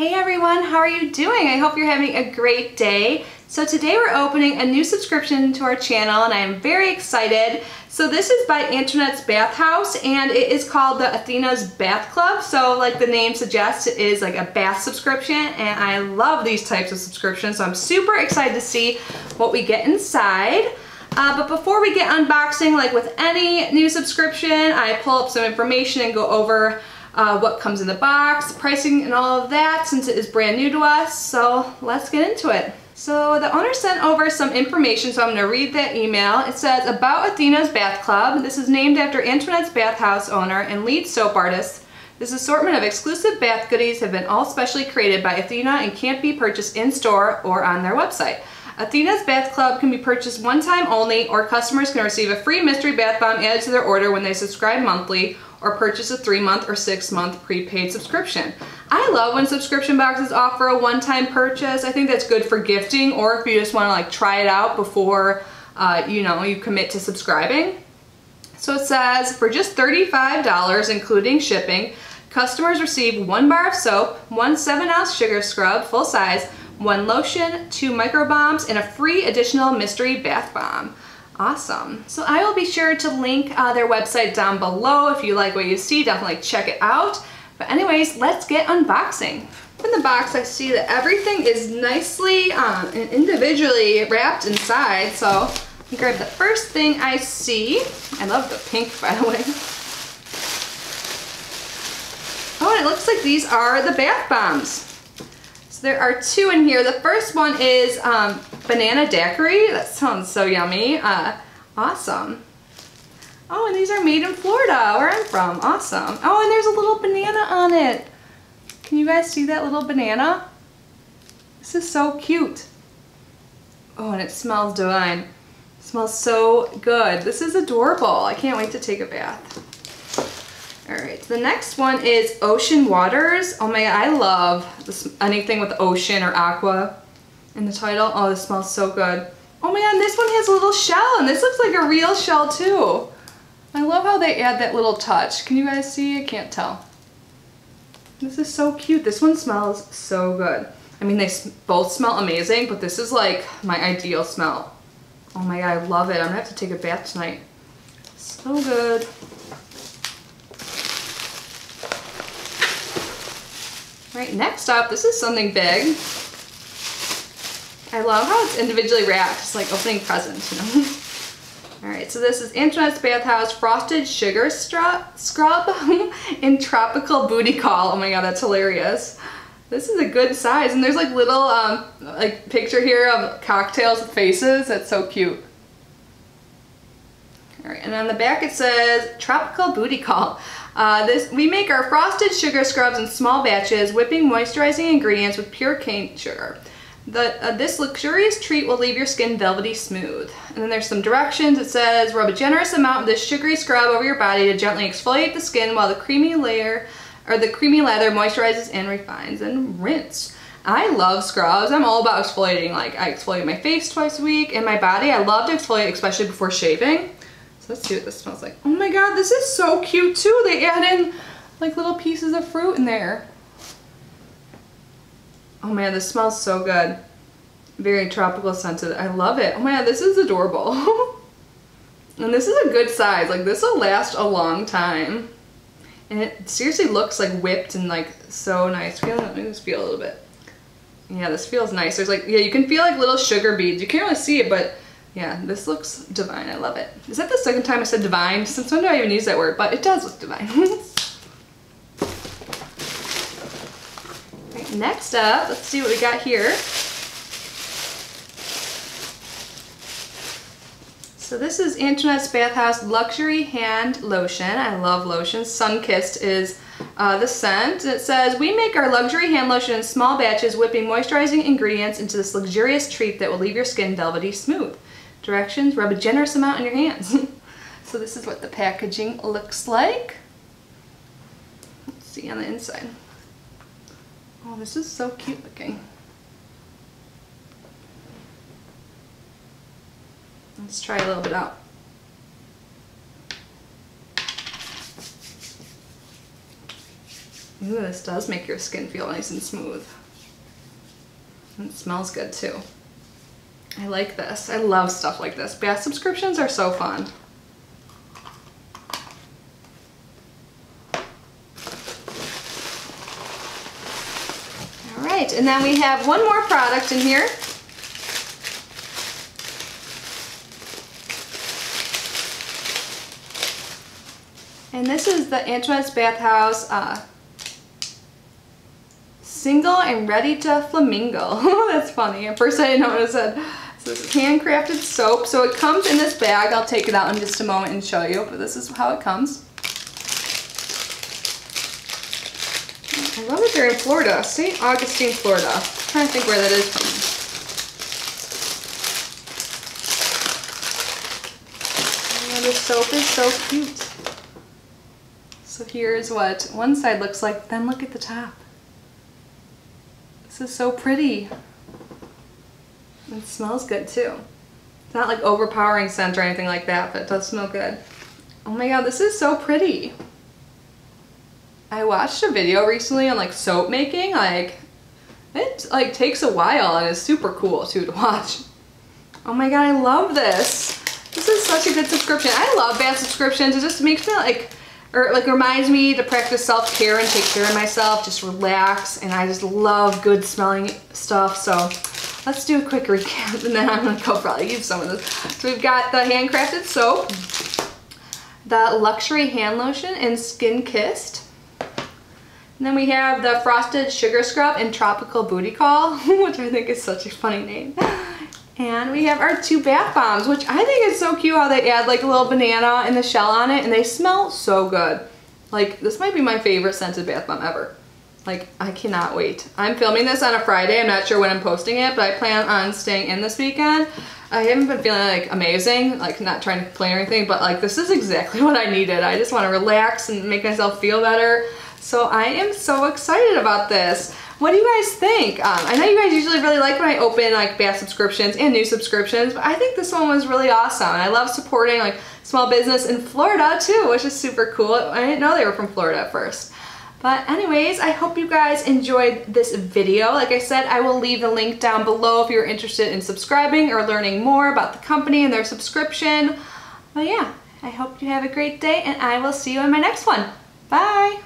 Hey everyone, how are you doing? I hope you're having a great day. So today we're opening a new subscription to our channel and I am very excited. So this is by Antoinette's Bathhouse and it is called the Athena's Bath Club. So like the name suggests, it is like a bath subscription and I love these types of subscriptions. So I'm super excited to see what we get inside. But before we get unboxing, like with any new subscription, I pull up some information and go over what comes in the box, pricing and all of that, since it is brand new to us. So let's get into it. So the owner sent over some information, so I'm going to read that email. It says, about Athena's Bath Club. This is named after Antoinette's Bathhouse owner and lead soap artist. This assortment of exclusive bath goodies have been all specially created by Athena and can't be purchased in store or on their website. Athena's Bath Club can be purchased one time only, or customers can receive a free mystery bath bomb added to their order when they subscribe monthly, or purchase a 3-month or 6-month prepaid subscription. I love when subscription boxes offer a one-time purchase. I think that's good for gifting or if you just want to like try it out before you know, you commit to subscribing. So it says, for just $35 including shipping, customers receive 1 bar of soap, 1 7-ounce sugar scrub full size, 1 lotion, 2 microbombs, and a free additional mystery bath bomb. Awesome. So I will be sure to link their website down below. If you like what you see, definitely check it out. But anyways, let's get unboxing. In the box, I see that everything is nicely and individually wrapped inside. So let me grab the first thing I see. I love the pink, by the way. Oh, and it looks like these are the bath bombs. So there are 2 in here. The first one is Banana Daiquiri. That sounds so yummy. Awesome. Oh, and these are made in Florida, where I'm from. Awesome. Oh, and there's a little banana on it. Can you guys see that little banana? This is so cute. Oh, and it smells divine. It smells so good. This is adorable. I can't wait to take a bath. All right, the next one is Ocean Waters. Oh my God, I love this, anything with ocean or aqua in the title. Oh, this smells so good. Oh man, this one has a little shell, and this looks like a real shell too. I love how they add that little touch. Can you guys see? I can't tell. This is so cute. This one smells so good. I mean, they both smell amazing, but this is like my ideal smell. Oh my God, I love it. I'm gonna have to take a bath tonight. So good. All right, next up, this is something big. I love how it's individually wrapped. It's like opening presents, you know? Alright, so this is Antoinette's Bathhouse Frosted Sugar Scrub in Tropical Booty Call. Oh my God, that's hilarious. This is a good size. And there's like little, like picture here of cocktails with faces. That's so cute. Alright, and on the back it says, Tropical Booty Call. We make our frosted sugar scrubs in small batches, whipping moisturizing ingredients with pure cane sugar. This luxurious treat will leave your skin velvety smooth. And then there's some directions. It says, rub a generous amount of this sugary scrub over your body to gently exfoliate the skin while the creamy lather moisturizes and refines, and rinse. I love scrubs. I'm all about exfoliating. Like, I exfoliate my face twice a week and my body. I love to exfoliate, especially before shaving. So let's see what this smells like. Oh my God, this is so cute too. They add in like little pieces of fruit in there. Oh man, this smells so good. Very tropical scented. I love it. Oh man, this is adorable. And this is a good size. Like, this will last a long time. And it seriously looks like whipped and like so nice. Let me just feel a little bit. Yeah, this feels nice. There's like, yeah, you can feel like little sugar beads. You can't really see it, but yeah, this looks divine. I love it. Is that the second time I said divine? Since when do I even use that word? But it does look divine. Next up, let's see what we got here. So this is Antoinette's Bathhouse Luxury Hand Lotion. I love lotions. Sunkissed is the scent. It says, we make our luxury hand lotion in small batches, whipping moisturizing ingredients into this luxurious treat that will leave your skin velvety smooth. Directions, rub a generous amount on your hands. So this is what the packaging looks like. Let's see on the inside. Oh, this is so cute looking. Let's try a little bit out. Ooh, this does make your skin feel nice and smooth. And it smells good too. I like this. I love stuff like this. Bath subscriptions are so fun. All right, and then we have one more product in here. And this is the Antoinette's Bathhouse Single and Ready to Flamingo. That's funny. At first I didn't know what it said. So this is handcrafted soap. So it comes in this bag. I'll take it out in just a moment and show you. But this is how it comes. I love that they're in Florida. St. Augustine, Florida. I'm trying to think where that is from. Oh, this soap is so cute. So here's what one side looks like, then look at the top. This is so pretty. It smells good too. It's not like overpowering scent or anything like that, but it does smell good. Oh my god, this is so pretty. I watched a video recently on like soap making. Like it like takes a while and is super cool too to watch. Oh my god, I love this. This is such a good subscription. I love bath subscriptions. It just makes me like, or like reminds me to practice self-care and take care of myself, just relax, and I just love good smelling stuff. So let's do a quick recap and then I'm gonna go probably use some of this. So we've got the handcrafted soap, the luxury hand lotion and Sunkissed, and then we have the frosted sugar scrub and Tropical Booty Call, which I think is such a funny name. And we have our two bath bombs, which I think is so cute how they add like a little banana and the shell on it, and they smell so good. Like, this might be my favorite scented bath bomb ever. Like, I cannot wait. I'm filming this on a Friday. I'm not sure when I'm posting it, but I plan on staying in this weekend. I haven't been feeling like amazing, like not trying to complain or anything, but like this is exactly what I needed. I just want to relax and make myself feel better. So I am so excited about this. What do you guys think? I know you guys usually really like when I open like bath subscriptions and new subscriptions, but I think this one was really awesome. And I love supporting like small business in Florida too, which is super cool. I didn't know they were from Florida at first. But anyways, I hope you guys enjoyed this video. Like I said, I will leave the link down below if you're interested in subscribing or learning more about the company and their subscription. But yeah, I hope you have a great day and I will see you in my next one. Bye.